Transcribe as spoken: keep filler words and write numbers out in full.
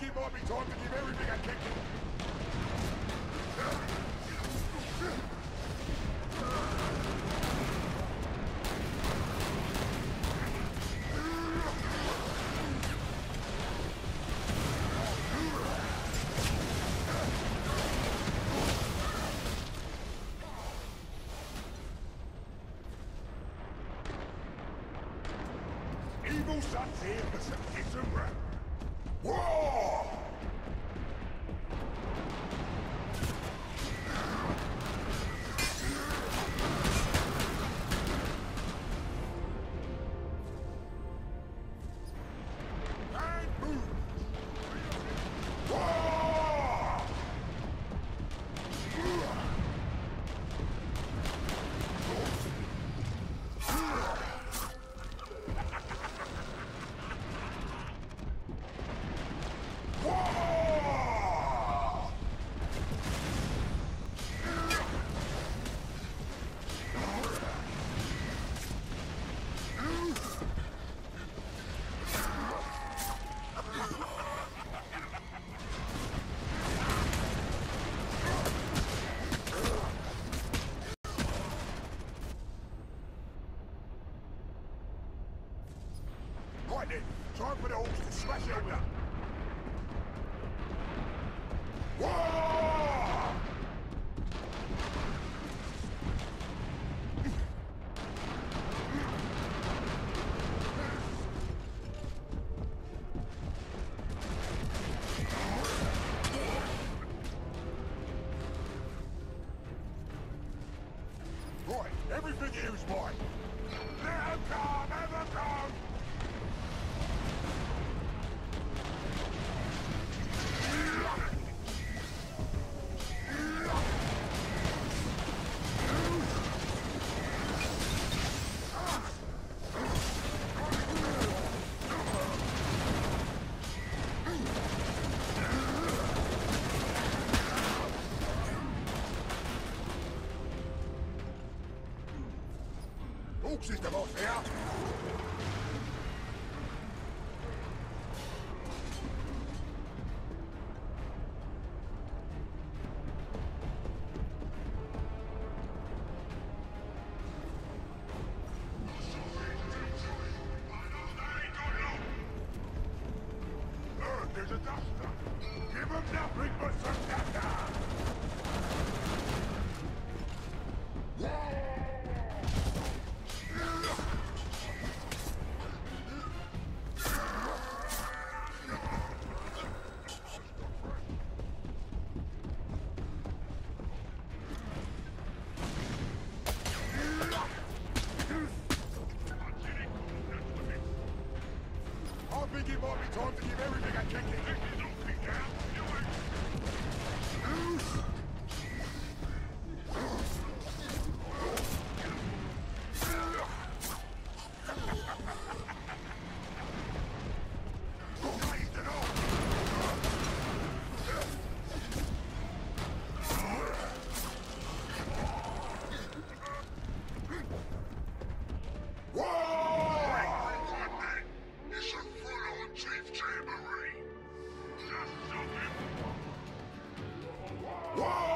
It might be time to give everything I can do. Evil sons here for some kids and rap. Whoa! Time for the holes to smash over. Right, everything here is mine. Let him come, let him come. System off here. Earth is a duster. Give him nothing but some duster. Time to give everything I can get. Don't be down, do it. Whoa!